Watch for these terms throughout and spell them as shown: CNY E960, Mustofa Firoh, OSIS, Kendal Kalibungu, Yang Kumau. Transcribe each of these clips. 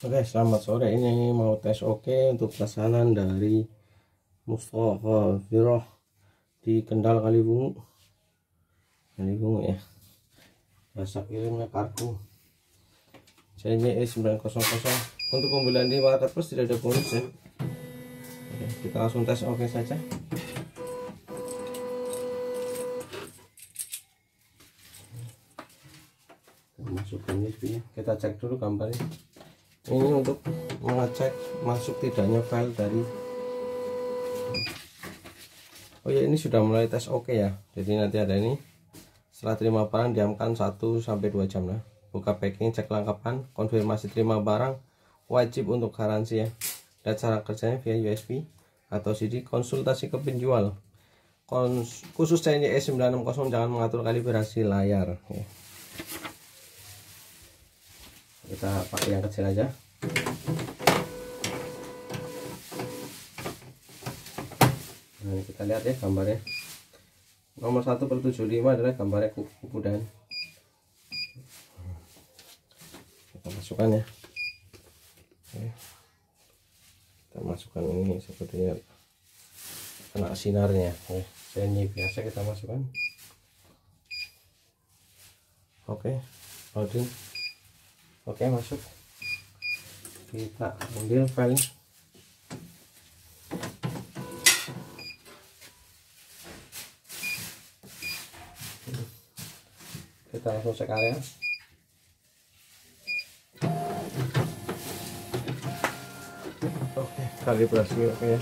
Oke, selamat sore. Ini mau tes oke untuk pesanan dari Mustofa Firoh di Kendal Kalibungu. Kalibungu ya. Jasa kirimnya kartu CNY E960. Untuk pembelian di marketplace tidak ada bonus ya. Oke, kita langsung tes oke saja. Masukkan USB-nya. Kita cek dulu gambarnya. Ini untuk mengecek masuk tidaknya file dari oh ya, ini sudah mulai tes oke ya. Jadi nanti ada ini, setelah terima barang diamkan 1-2 jam lah. Buka packing, cek kelengkapan, konfirmasi terima barang, wajib untuk garansi ya. Dan cara kerjanya via USB atau CD, konsultasi ke penjual. Khusus CNY E960 jangan mengatur kalibrasi layar ya. Kita pakai yang kecil aja. Nah, ini kita lihat ya gambarnya. Nomor 1/75 adalah gambarnya kupu-kupu dan kita masukkan ya. Oke. Kita masukkan ini sepertinya kena sinarnya. Oke, ini biasa kita masukkan. Oke, loading. Oke, masuk. Kita ambil file. Kita langsung cek area. Oke, kalibrasi oke ya.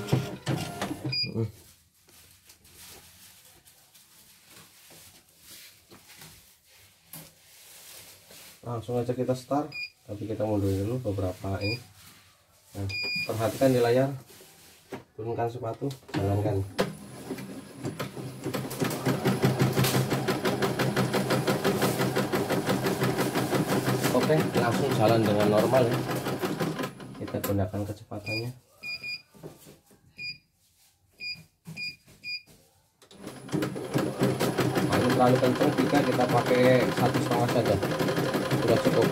Langsung aja kita start, tapi kita mundur dulu beberapa ini. Nah, perhatikan di layar, turunkan sepatu, jalankan. Oke, langsung jalan dengan normal ya. Kita gunakan kecepatannya. Lalu terlalu kencang jika kita pakai 1,5 saja. Sudah cukup.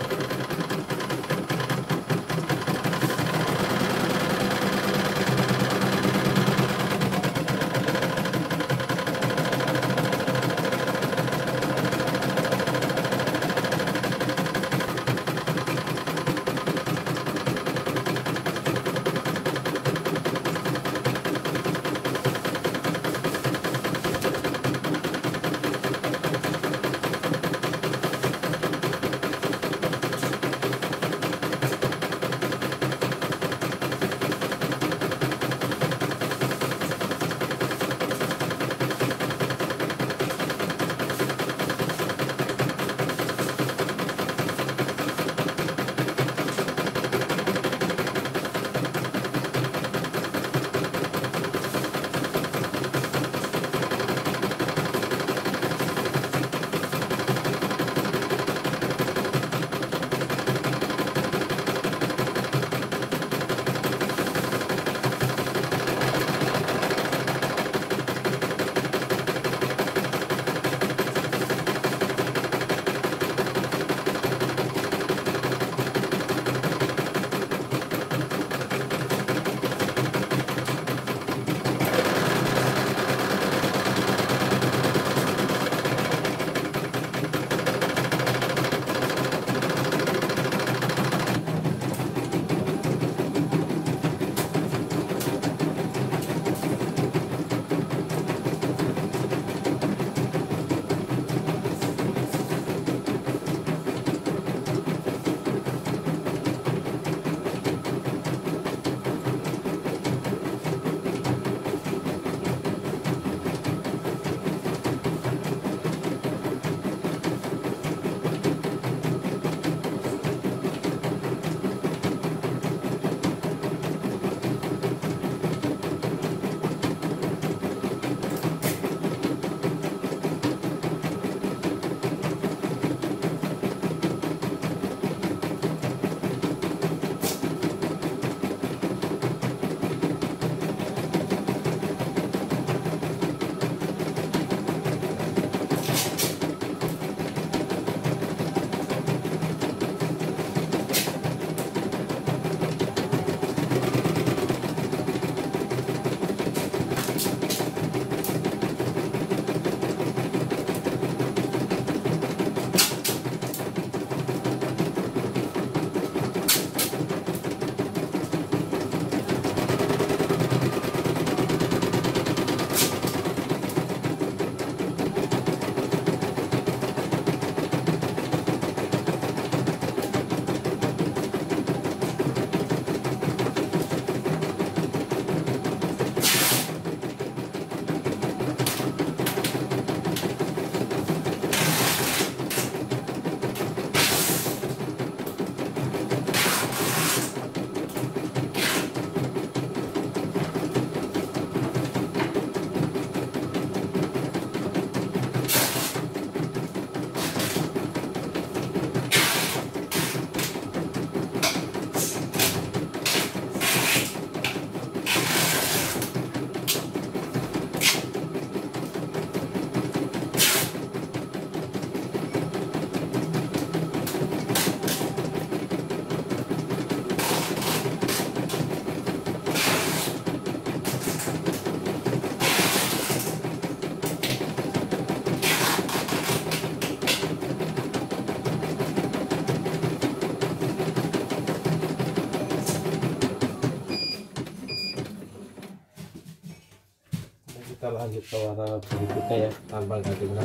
kita lanjut ke warna berikutnya ya, tambal daging enam.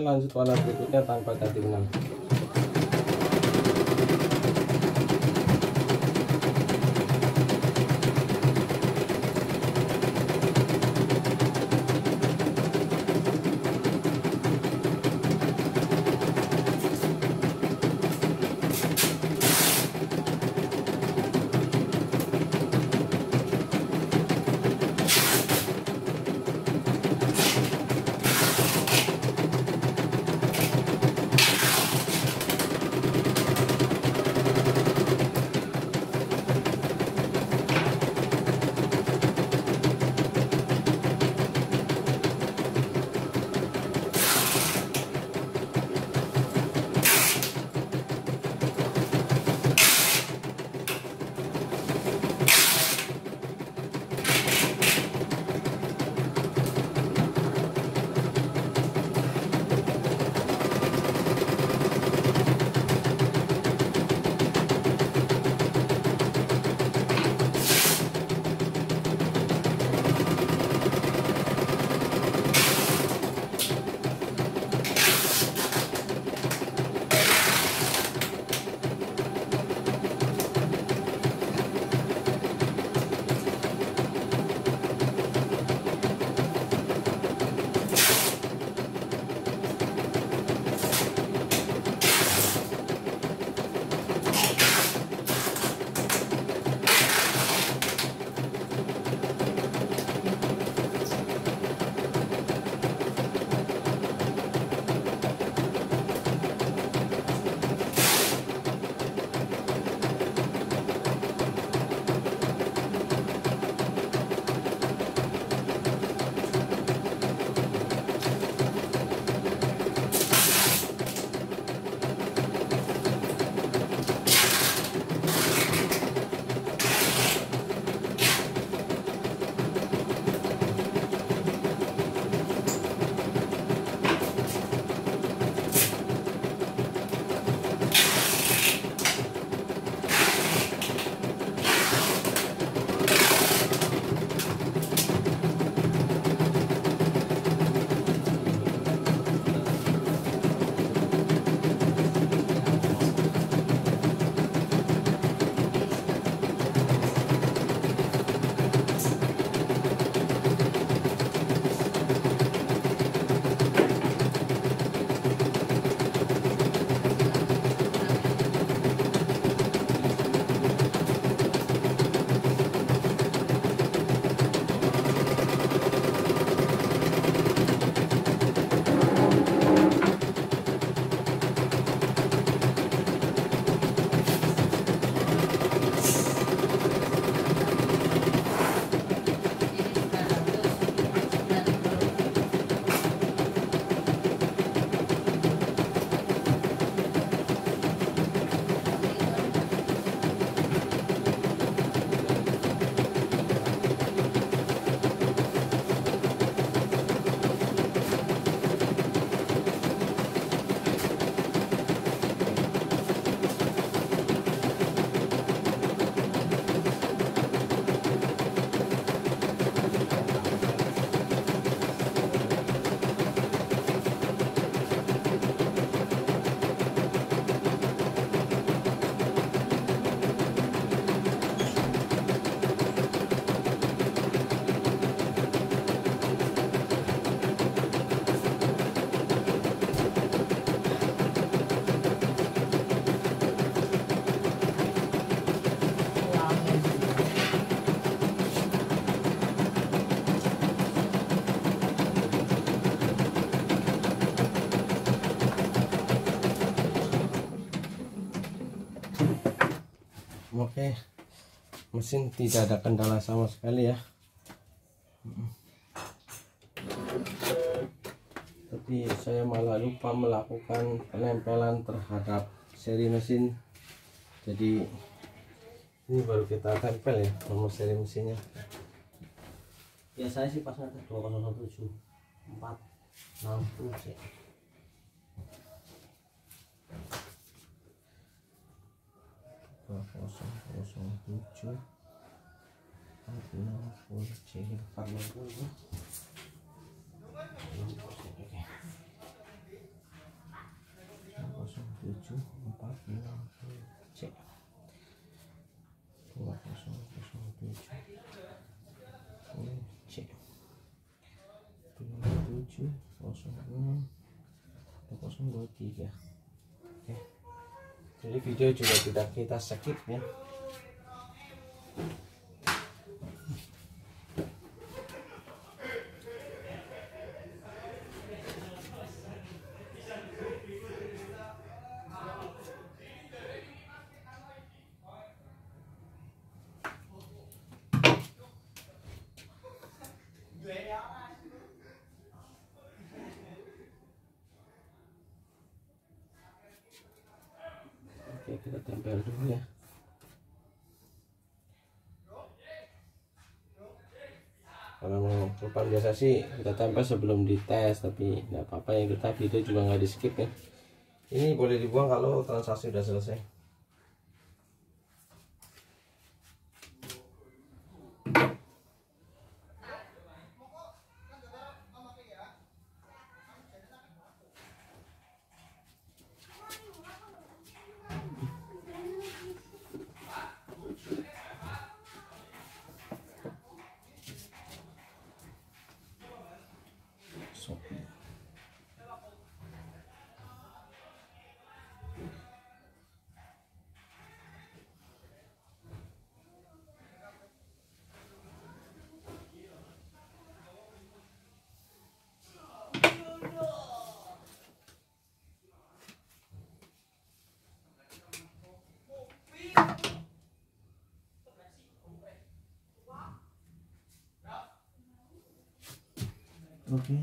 Lanjut warna berikutnya tanpa daging 6. memakai mesin tidak ada kendala sama sekali ya. Tapi saya malah lupa melakukan penempelan terhadap seri mesin. Jadi ini baru kita tempel ya nomor seri mesinnya. Biasanya sih pasnya 2017460 ya. Oke. Jadi video juga tidak kita skip ya. Kita tempel dulu ya. Kalau mau perubahan biasa sih kita tempel sebelum dites, tapi tidak apa-apa ya, kita video juga nggak di skip ya. Ini boleh dibuang kalau transaksi sudah selesai. Oke,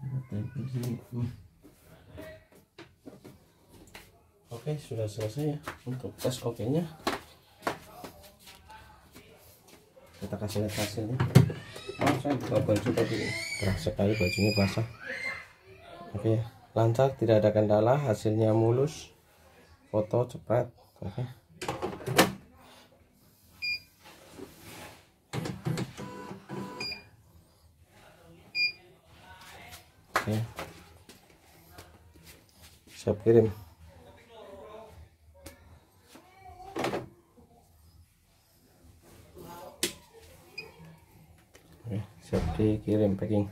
kita tempel sini. Oke, sudah selesai ya untuk tes kokenya. Kita kasih lihat hasilnya. Oh, saya buka baju tadi, terasa sekali bajunya basah. Oke, lancar, tidak ada kendala, hasilnya mulus, foto cepet. Oke. Ya. Siap kirim. Oke, siap dikirim packing.